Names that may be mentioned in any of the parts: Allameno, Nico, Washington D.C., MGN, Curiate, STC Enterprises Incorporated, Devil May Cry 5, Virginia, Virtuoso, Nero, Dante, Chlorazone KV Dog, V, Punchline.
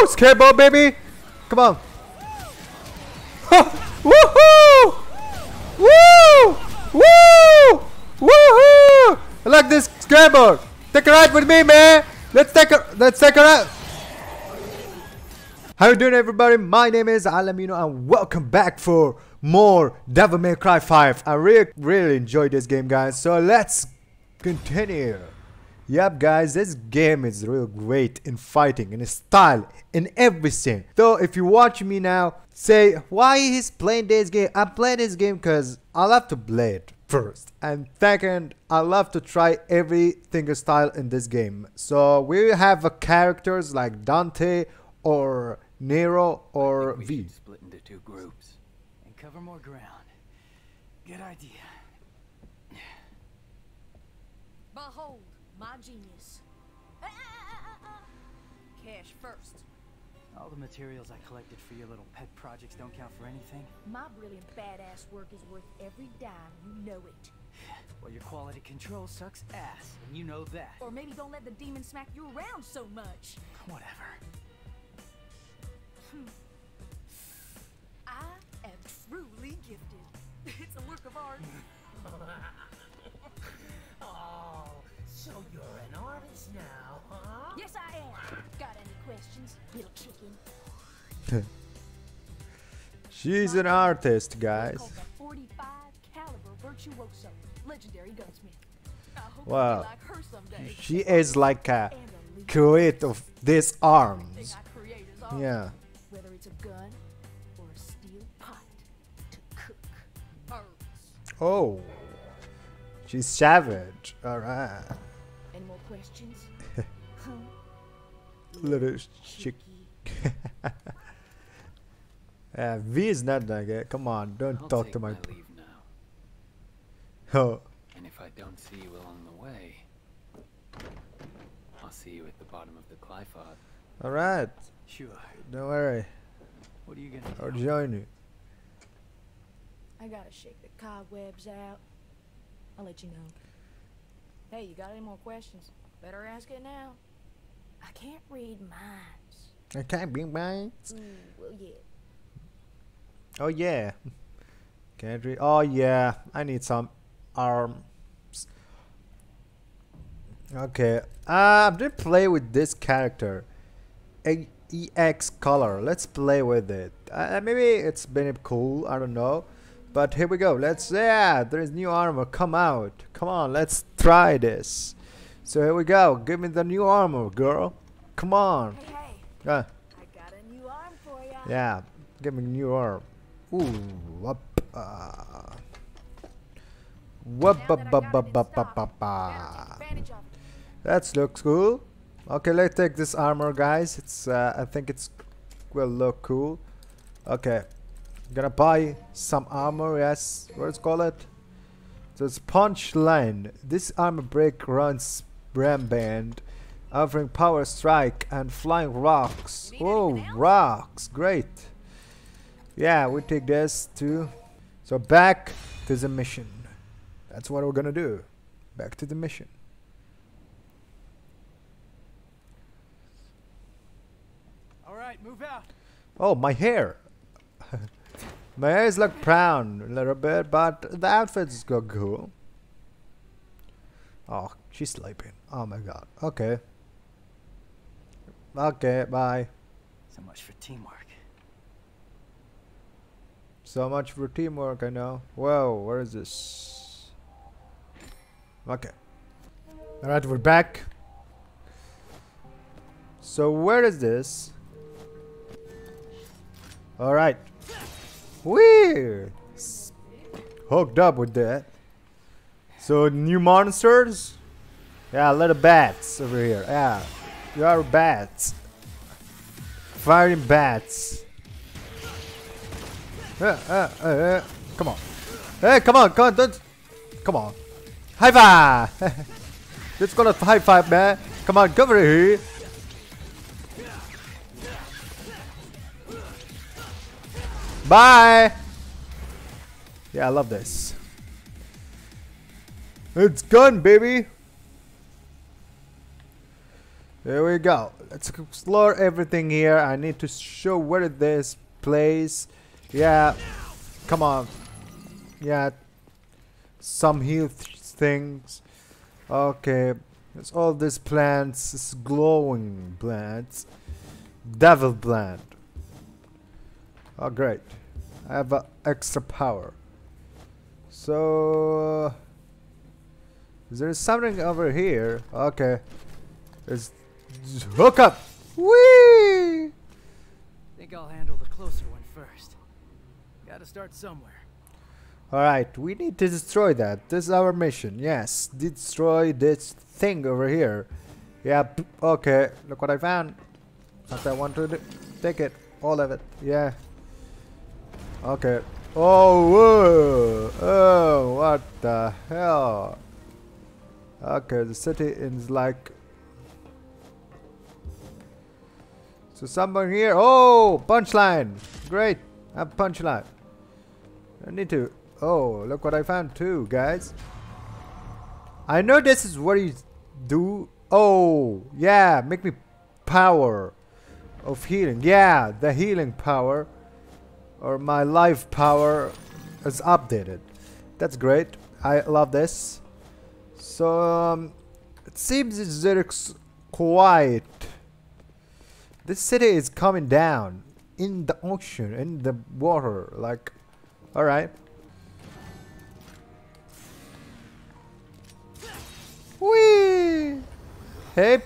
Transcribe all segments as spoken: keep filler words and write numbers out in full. Woo! Scareball, baby! Come on! Woohoo! Woo! Woo! Woohoo! I like this Scareball! Take a ride with me, man! Let's take a let's take a ride! How you doing, everybody? My name is Allameno and welcome back for more Devil May Cry five. I really really enjoyed this game, guys, so let's continue. Yep, guys, this game is real great in fighting, in style, in everything. So if you watch me now, say, why he's playing this game? I'm playing this game because I love to play it first, and second, I love to try every single style in this game. So we have uh, characters like Dante or Nero or V. Split into two groups and cover more ground. Good idea. Behold my genius. Cash first. All the materials I collected for your little pet projects don't count for anything. My brilliant badass work is worth every dime, you know it. Well, your quality control sucks ass, and you know that. Or maybe don't let the demon smack you around so much. Whatever. I am truly gifted. It's a work of art. Oh, so you're an artist now, huh? Yes, I am. Got any questions, little chicken? She's an artist, guys. forty-five caliber virtuoso, legendary gunsmith. I hope wow. Like her someday. She is like a create of these arms. Yeah. Whether it's a gun or a steel pot to cook herbs. Oh, she's savage. All right. Any more questions? Huh? Little chick. uh, V is not that good. Come on, don't I'll talk to my. my leave now. Oh. And if I don't see you along the way, I'll see you at the bottom of the clifford. All right. Sure. Don't worry. What are you gonna do? I'll join you. I gotta shake the cobwebs out. I'll let you know. Hey, you got any more questions? Better ask it now. I can't read minds. I can't read minds? Mm, well, yeah. Oh, yeah. Can't read. Oh, yeah. I need some arms. Okay. Uh, I'm gonna play with this character. A E X color. Let's play with it. Uh, maybe it's been cool. I don't know. But here we go. Let's. Yeah, there is new armor. Come out. Come on. Let's try this. So here we go. Give me the new armor, girl. Come on. Hey, hey. Uh. I got a new arm for ya. Yeah. Give me a new arm. Ooh. Up. Uh. Whoop, up, up, up, up, up, up, up. That looks cool. Okay, let's take this armor, guys. It's uh, I think it's will look cool. Okay, I'm gonna buy some armor. Yes, what's it called? So it's Punchline. This armor break runs bramband, offering power strike and flying rocks. Oh, rocks! Great. Yeah, we take this too. So back to the mission. That's what we're gonna do. Back to the mission. Move out. Oh, my hair. My hair is like brown a little bit, but the outfits go cool. Oh, she's sleeping. Oh my god. Okay. Okay, bye. So much for teamwork. So much for teamwork, I know. Whoa, where is this? Okay. Alright, we're back. So where is this? Alright. We're hooked up with that. So, new monsters? Yeah, little bats over here. Yeah. You are bats. Firing bats. Uh, uh, uh, uh. Come on. Hey, come on. Come on. Don't. Come on. High five. Let's go to high five, man. Come on. Go over here. Bye. Yeah, I love this. It's gone, baby. There we go. Let's explore everything here. I need to show where this place. Yeah. Come on. Yeah. Some heal things. Okay. There's all these plants. This glowing plants. Devil plant. Oh great. I have uh, extra power. So... Is there something over here? Okay. There's... Hook up! Whee! Think I'll handle the closer one first. Gotta start somewhere. Alright, we need to destroy that. This is our mission. Yes, destroy this thing over here. Yep. Okay, look what I found. Not that I want to do. Take it. All of it. Yeah. Okay. Oh, whoa. Oh, what the hell? Okay, the city is like... So someone here... Oh! Punchline! Great! I have Punchline. I need to... Oh, look what I found too, guys. I know this is what you do. Oh! Yeah! Make me power of healing. Yeah! The healing power. Or my life power is updated. That's great. I love this. So um, it seems it's very quiet. This city is coming down in the ocean, in the water. Like, all right. Whee! Hey,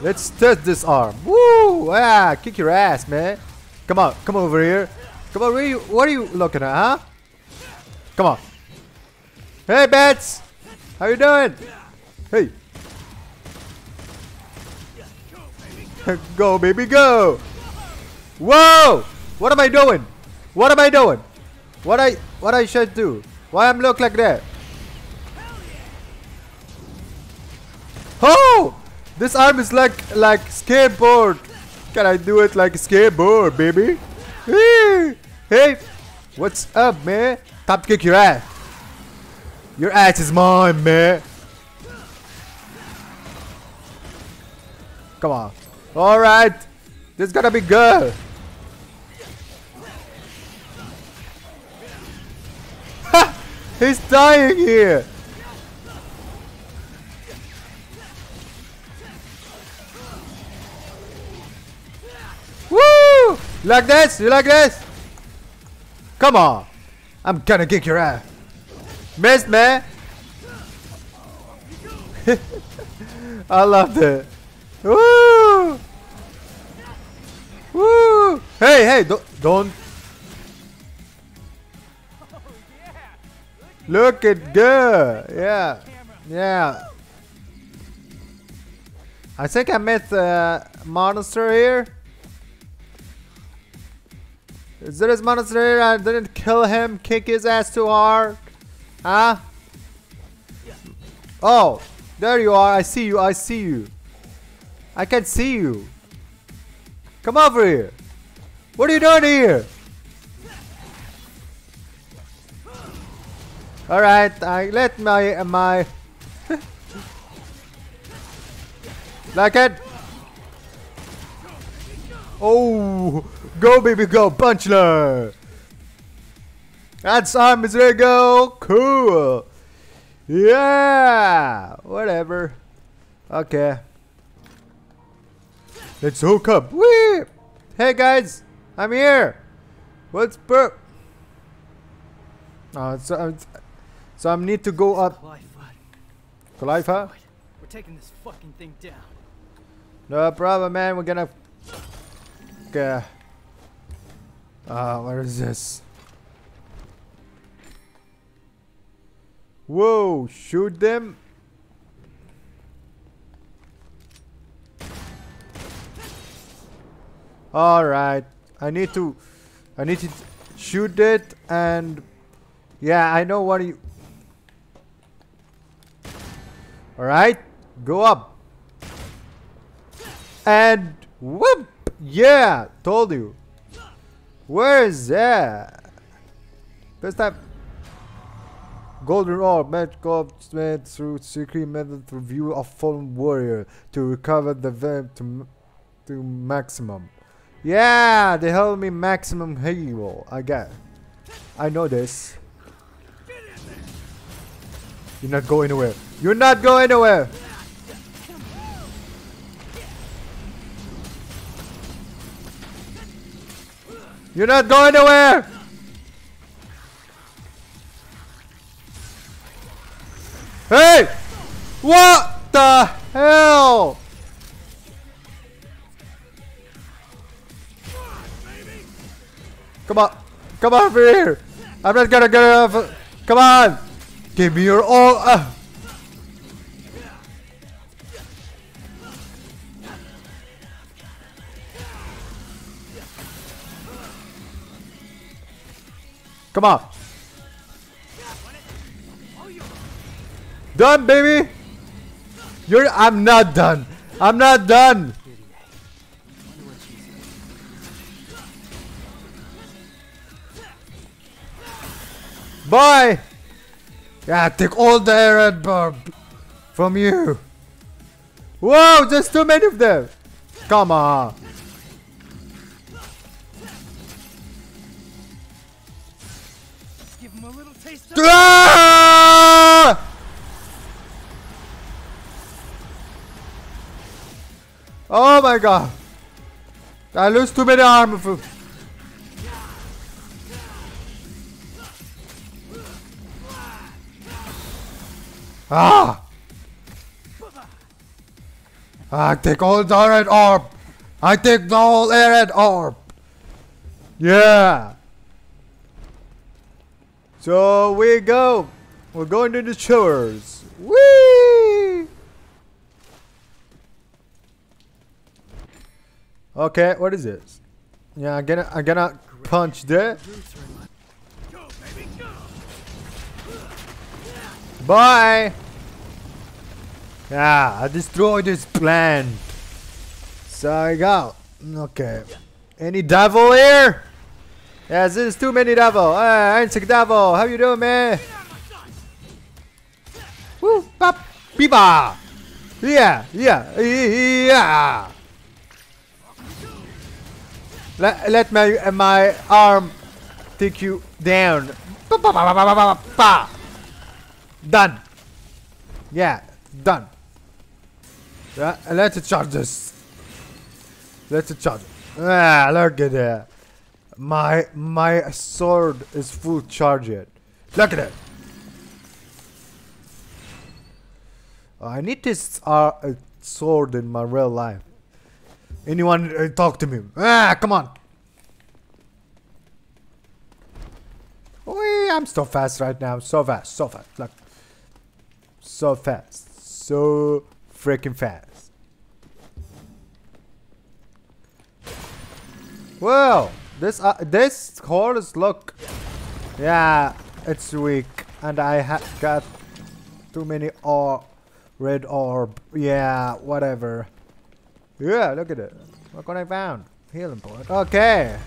let's test this arm. Woo! Ah, kick your ass, man. Come on, come over here. Come on, where you, what are you looking at, huh? Come on. Hey, Bats! How you doing? Hey. Go, baby, go! Whoa! What am I doing? What am I doing? What I, what I should do? Why I'm look like that? Oh! This arm is like, like skateboard. Can I do it like a skateboard, baby? Hey! What's up, man? Top kick your ass. Your ass is mine, man. Come on. Alright. This is gonna be good. Ha! He's dying here. Woo! You like this? You like this? Come on. I'm gonna kick your ass. Missed, man. I loved it. Woo! Woo! Hey, hey, don't. don't. Look at good. Yeah. Yeah. I think I met the monster here. Is there this monster here? I didn't kill him. Kick his ass too hard. Huh? Oh, there you are. I see you. I see you. I can see you. Come over here. What are you doing here? All right. I let my my like it. Oh. Go, baby, go, Punchline! That's arm is ready to go! Cool! Yeah! Whatever. Okay. Let's hook up. Whee! Hey, guys! I'm here! What's per- uh, so, uh, so I need to go up. Califa? We're taking this fucking thing down. No problem, man. We're gonna. Okay. Ah, uh, where is this? Whoa, shoot them. Alright, I need to, I need to shoot it and, yeah, I know what you, alright, go up, and whoop, yeah, told you. Where is that? First time. Golden orb, magic orb made through secret method to view a fallen warrior to recover the vamp to, to maximum. Yeah, they help me maximum heal. I get. I know this. You're not going anywhere. You're not going anywhere. You're not going anywhere. Hey! What the hell? Come on. Come on over here. I'm not gonna get off. Come on. Give me your all. Uh. Come on. Done, baby. You're. I'm not done. I'm not done. Bye. Yeah, take all the red barb from you. Whoa, there's too many of them. Come on. Give him a little taste of ah! Oh my god. I lose too many armor for Ah! I take all the red orb! I take the whole red orb! Yeah! So we go! We're going to the showers! Whee! Okay, what is this? Yeah, I'm gonna, I'm gonna punch there. Bye! Yeah, I destroyed this plan. So I go. Okay. Any devil here? Yes, there's too many devil. Hey, Einzig devil, how you doing, man? Woo, pop, biba. Yeah, yeah, yeah. Let, let my, uh, my arm take you down. Ba, ba, ba, ba, ba, ba, ba. Done. Yeah, done. Yeah, let's charge this. Let's charge. Ah, look at that. My my sword is full charged. Look at it. I need this uh, sword in my real life. Anyone uh, talk to me? Ah, come on. Wee, I'm so fast right now. So fast. So fast. Look. So fast. So freaking fast. Whoa! This uh, this horse, look. Yeah, it's weak. And I ha got too many or red orb. Yeah, whatever. Yeah, look at it. Look what I found. Healing point. Okay.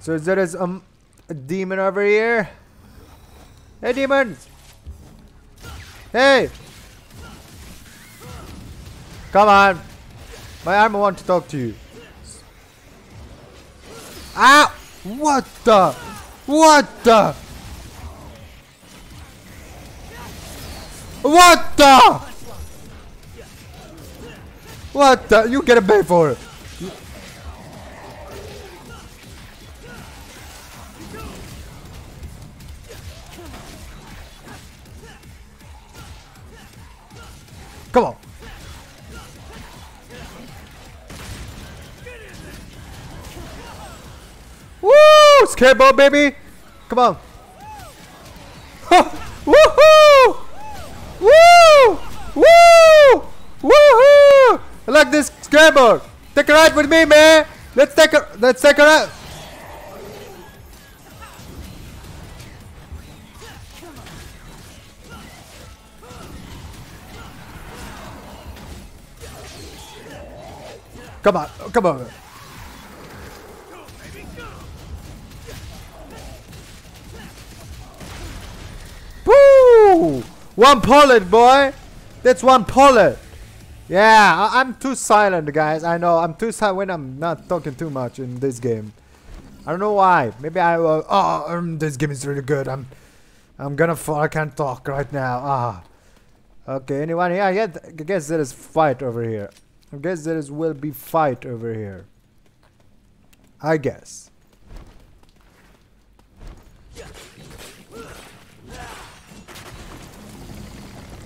So there is um, a demon over here. Hey, demons! Hey! Come on! My armor wants to talk to you. Ow! What the? What the? What the? What the? You gotta pay for it. Come on. Woo! Skateboard, baby! Come on. Woohoo! Woo! Woo! Woohoo! I like this skateboard. Take a ride with me, man. Let's take a let's take a ride. Come on, come on. Woo! Woo! One pollet, boy! That's one pollet! Yeah, I I'm too silent, guys. I know, I'm too silent when I'm not talking too much in this game. I don't know why. Maybe I will... Oh, um, this game is really good. I'm... I'm gonna fall. I can't talk right now. Ah. Okay, anyone here? Yeah, I guess there is fight over here. I guess there is will be fight over here. I guess.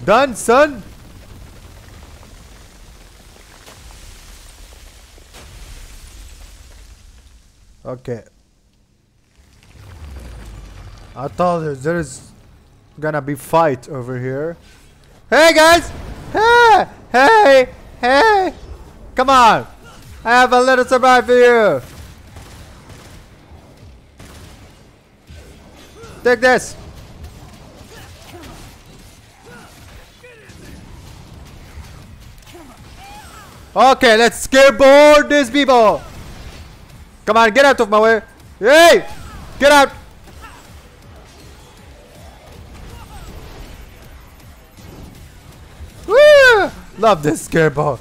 Done, son! Okay. I thought there is gonna be fight over here. Hey guys! Hey! Hey! Hey! Come on! I have a little surprise for you! Take this! Okay, let's skateboard these people! Come on, get out of my way! Hey! Get out! Woo! Love this skateboard!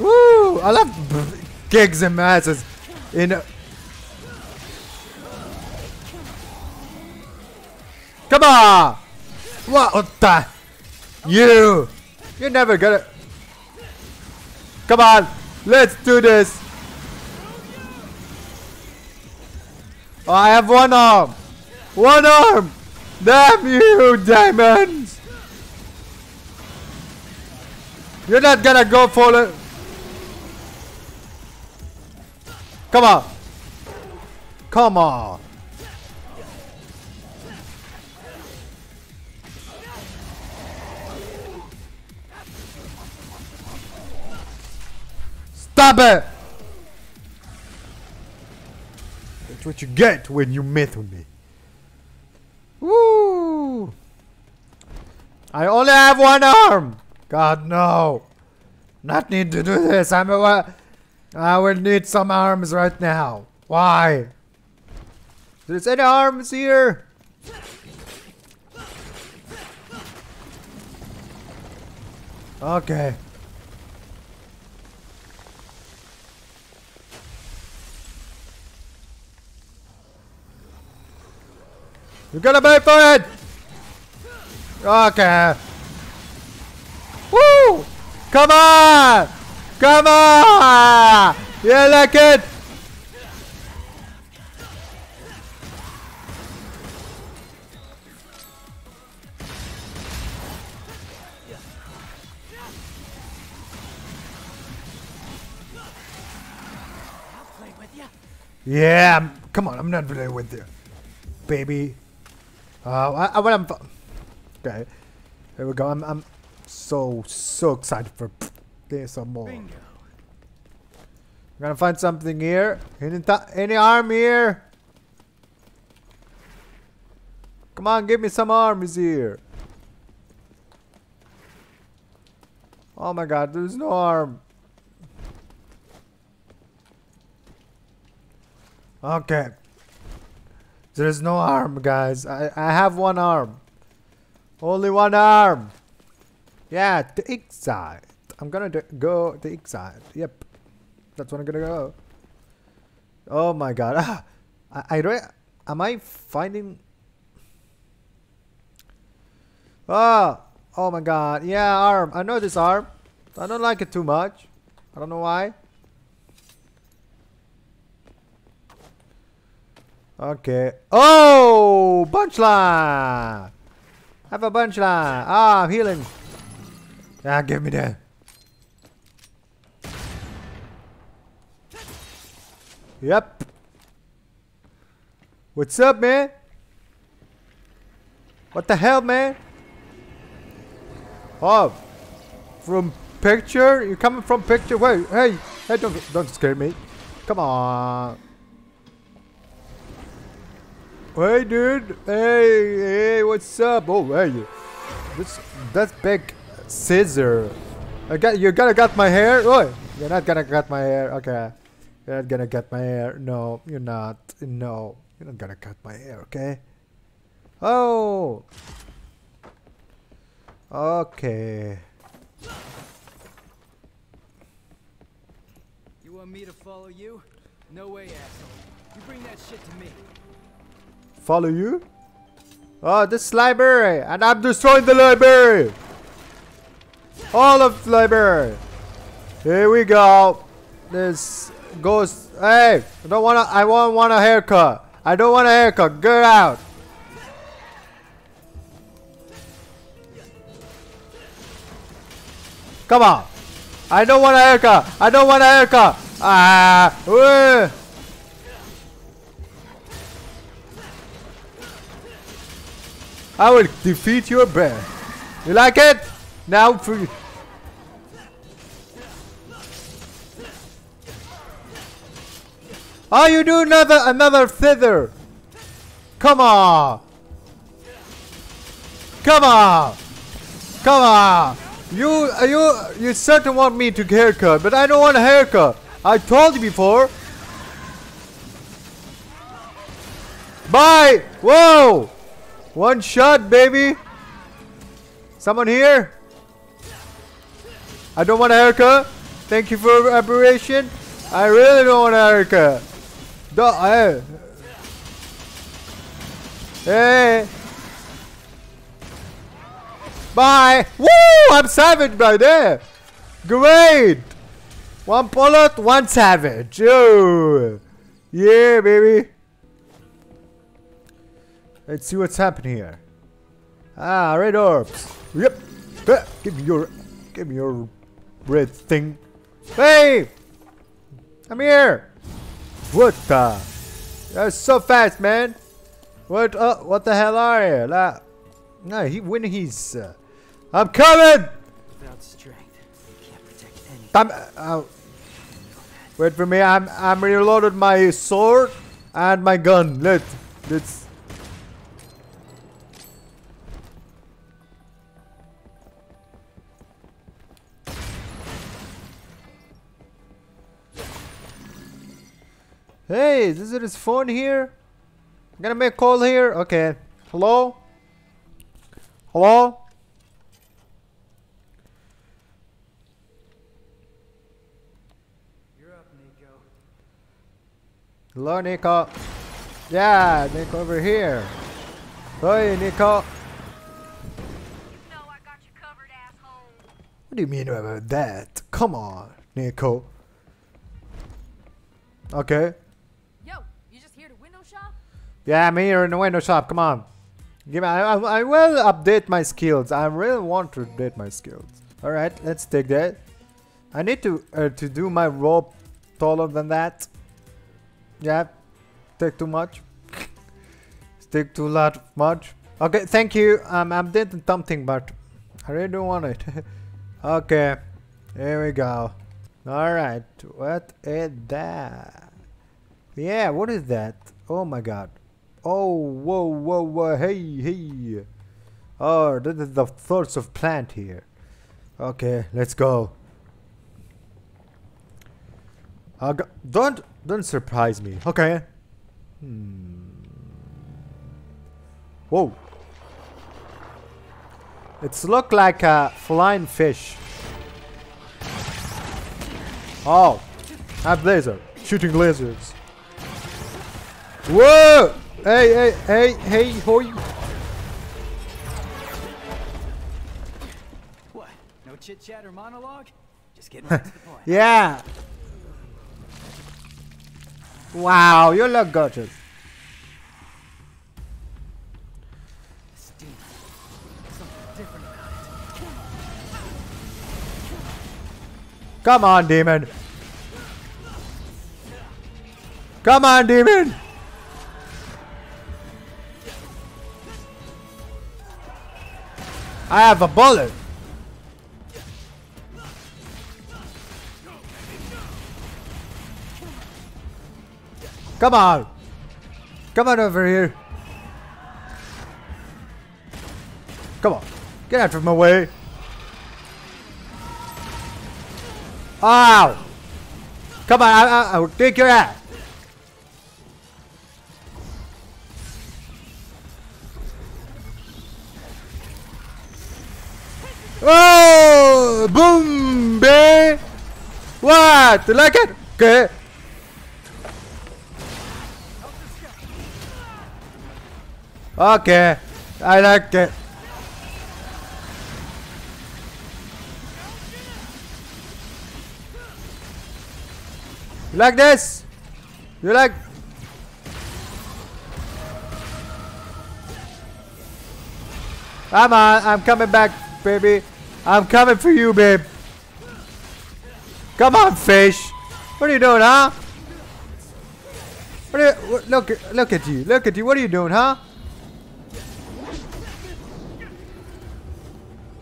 Woo! I love gigs and masses in. A Come on! What the? You! You're never gonna. Come on! Let's do this! Oh, I have one arm! One arm! Damn you, diamonds! You're not gonna go for it! Come on! Come on! Stop it! That's what you get when you mess with me. Woo! I only have one arm! God, no! Not need to do this. I'm a, I will need some arms right now. Why? There's any arms here? Okay. You're gonna pay for it! Okay. Woo! Come on! Come on! You like it? Yeah, I'm, come on, I'm not playing with you, baby. Uh, I, I, when I'm okay, here we go. I'm, I'm so so excited for there's some more. Bingo. I'm gonna find something here. Any any arm here? Come on, give me some arms here. Oh my God, there's no arm. Okay. There is no arm, guys. I, I have one arm. Only one arm. Yeah, the exit. I'm gonna go the exit. Yep. That's where I'm gonna go. Oh my God. Ah, I, I re am I finding... Oh, oh my God. Yeah, arm. I know this arm. I don't like it too much. I don't know why. Okay. Oh! Punchline! Have a punchline! Ah, I'm healing! Ah, give me that. Yep. What's up, man? What the hell, man? Oh. From picture? You coming from picture? Wait, hey! Hey, don't, don't scare me. Come on. Hey dude, hey, hey, what's up? Oh, hey, this, that's big scissor. I got, you're gonna cut my hair? Oh, you're not gonna cut my hair, okay. You're not gonna cut my hair, no, you're not, no. You're not gonna cut my hair, okay? Oh! Okay. You want me to follow you? No way, asshole. You bring that shit to me. Follow you? Oh, this library! And I'm destroying the library! All of the library! Here we go! This goes... Hey! I don't wanna... I won't want a haircut! I don't want a haircut! Get out! Come on! I don't want a haircut! I don't want a haircut! Ah! Uh, I will defeat your bear. You like it? Now for you. Oh, you do another another feather. Come on. Come on. Come on. You you you certainly want me to haircut, but I don't want a haircut. I told you before. Bye. Whoa. One shot, baby. Someone here? I don't want a haircut. Thank you for aberration. I really don't want a haircut. Duh, I, hey. Bye. Woo! I'm savage by there. Great. One bullet, one savage. Ooh. Yeah, baby. Let's see what's happening here. Ah, red orbs. Yep. Give me your, give me your red thing. Hey, I'm here. What the? You're so fast, man. What? Uh, what the hell are you? La no, he when he's. Uh, I'm coming. Without strength, you can't protect anything. I'm, uh, wait for me. I'm. I'm reloaded my sword and my gun. Let. Let's. Hey, is it his phone here? I'm gonna make a call here. Okay. Hello? Hello? You're up, Nico. Hello, Nico. Yeah, Nico over here. Hey, Nico. You know I got you covered, asshole. What do you mean about that? Come on, Nico. Okay. Yeah, I'm here in the window shop. Come on, give me. I, I, I will update my skills. I really want to update my skills. All right, let's take that. I need to uh, to do my rope taller than that. Yeah, take too much. Take too lot much. Okay, thank you. I'm updating something, but I really don't want it. Okay, here we go. All right, what is that? Yeah, what is that? Oh my God. Oh, whoa, whoa, whoa, hey, hey. Oh, this is the source of plant here. Okay, let's go. Uh, don't, don't surprise me. Okay. Hmm. Whoa. It's look like a flying fish. Oh, I have laser, shooting lasers. Whoa! Hey, hey, hey, hey, hoy! What? No chit chat or monologue? Just getting right to the point. Yeah. Wow, you look gorgeous. Steve, something different about it. Come on, demon! Come on, demon! I have a bullet. Come on. Come on over here. Come on. Get out of my way. Ow. Come on. I, I, I will take your ass. Oh, boom, babe. What? Like it? Okay. Okay. I like it. You like this? You like? Come on, I'm coming back, baby. I'm coming for you, babe. Come on, fish. What are you doing, huh? What are you, what, look, look at you. Look at you. What are you doing, huh?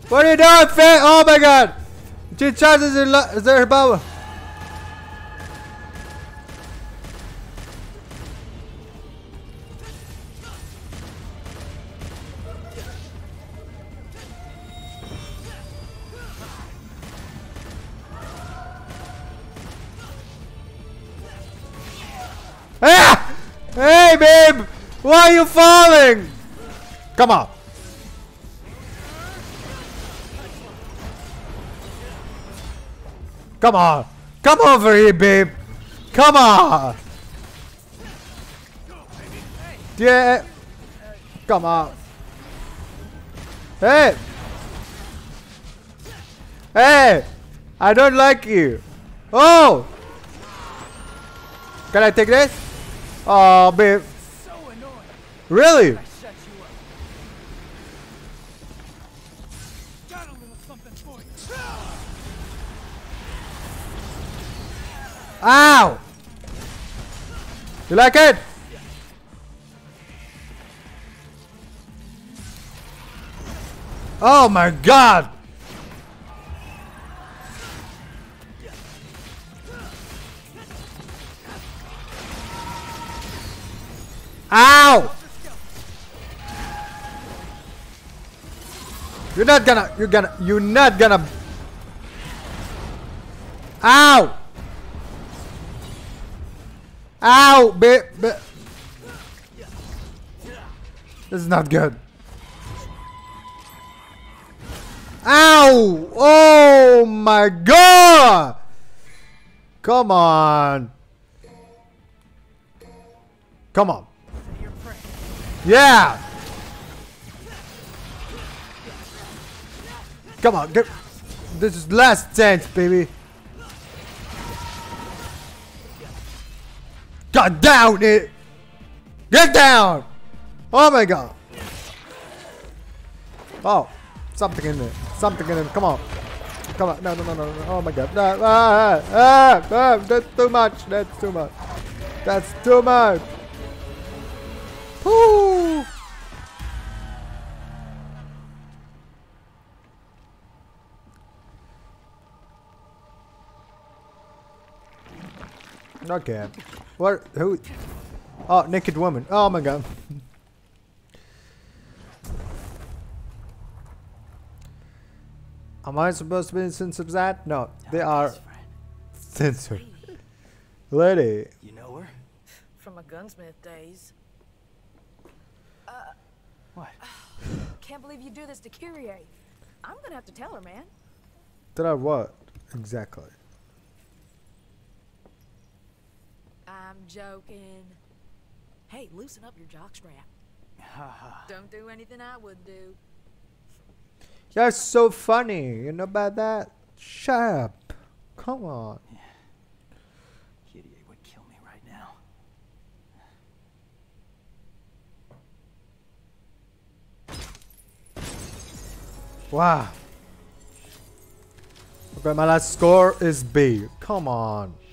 What are you doing, fish? Oh my God! She charges her, her power. Ah! Hey, babe! Why are you falling? Come on. Come on. Come over here, babe. Come on. Yeah. Come on. Hey. Hey. I don't like you. Oh. Can I take this? Oh, babe. So annoying. Really? I shut you up. Got a little something for you. Ow! You like it? Oh my God! Ow! You're not gonna, you're gonna, you're not gonna. Ow! Ow! Babe, ba this is not good. Ow! Oh my God! Come on! Come on! Yeah! Come on, get. This is last chance, baby. Get down, it. Get down! Oh my God! Oh, something in there. Something in there. Come on, come on! No, no, no, no! no. Oh my God! No. Ah, ah, ah. That's too much. That's too much. That's too much. Woo. Okay. What? Who? Oh, naked woman. Oh my God. Am I supposed to be censored? That? No, they are censored. Lady. You know her? From my gunsmith days. What? Can't believe you do this to Curiate. I'm gonna have to tell her, man. Did I what? Exactly. I'm joking. Hey, loosen up your jockstrap. Don't do anything I wouldn't do. That's so funny. You know about that? Shut up. Come on. Yeah. Curiate would kill me right now. Wow. Okay, my last score is B. Come on.